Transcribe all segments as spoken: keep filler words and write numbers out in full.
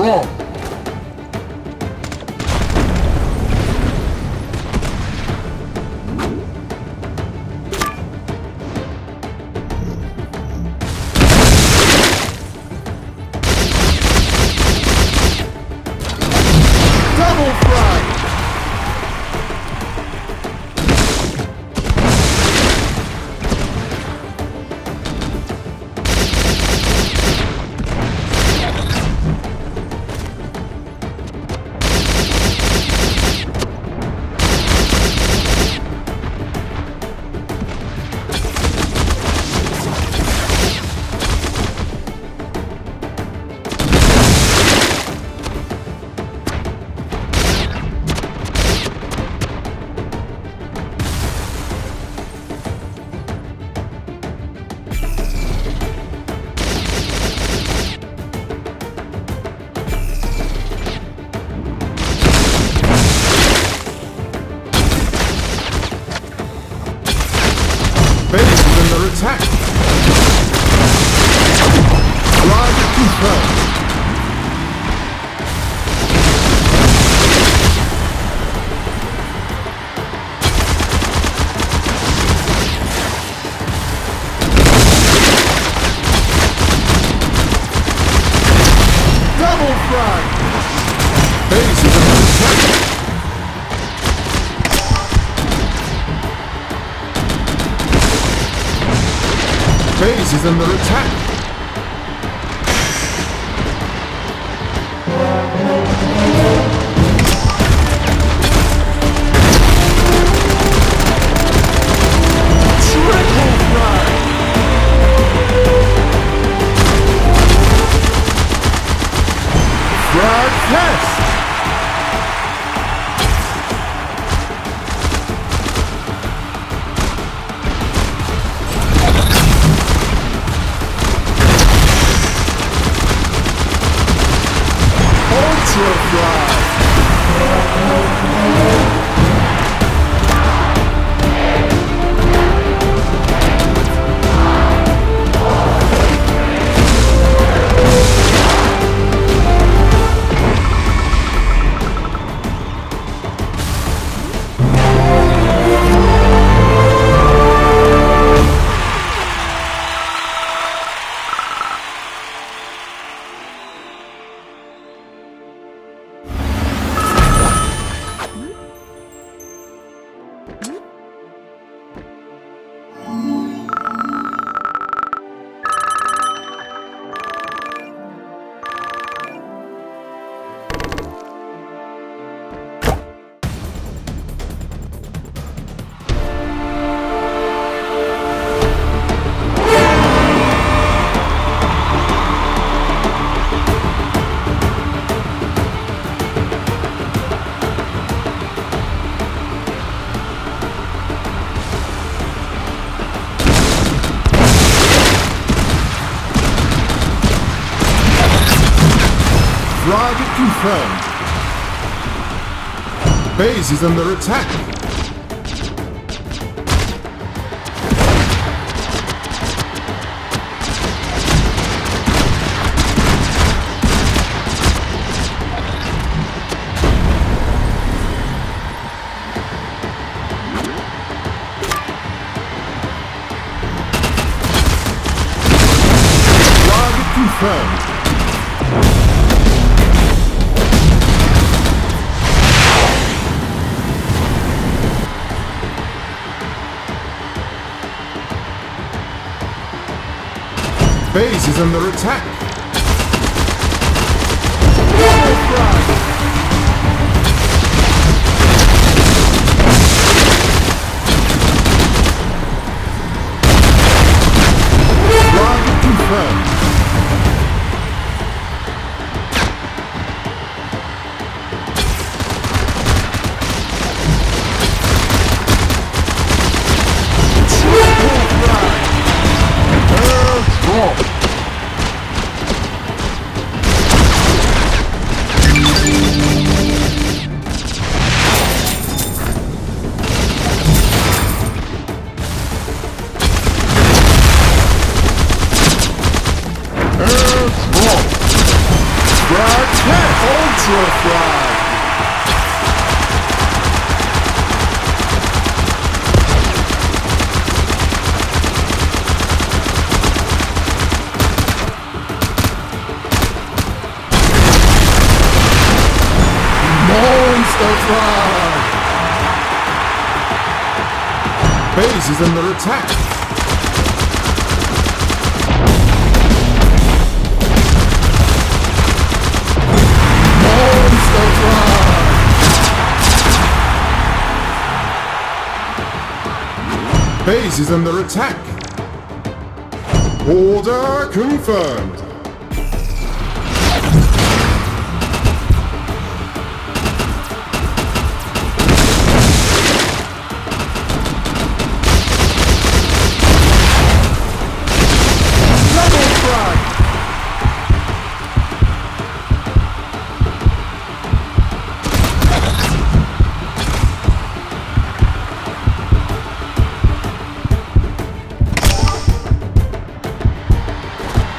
Roll. Is under attack. Confirmed. Base is under attack. Target confirmed. Base is under attack. Target confirmed. Rock. your flag. Monster flag. Base is under attack. Base is under attack. Order confirmed. Double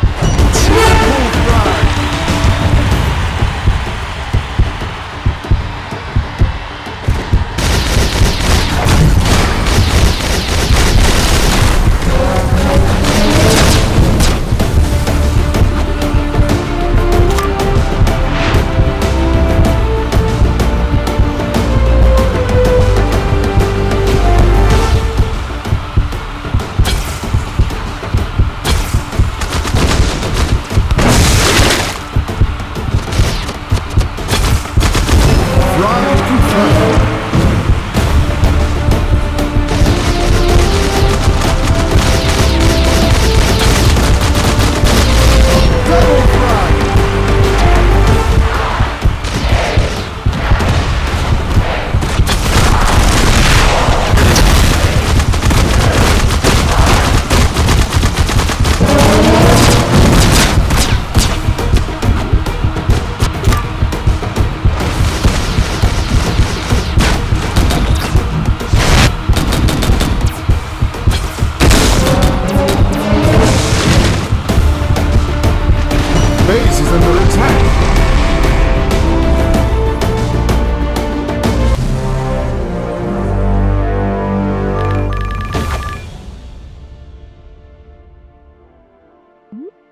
Mm-hmm.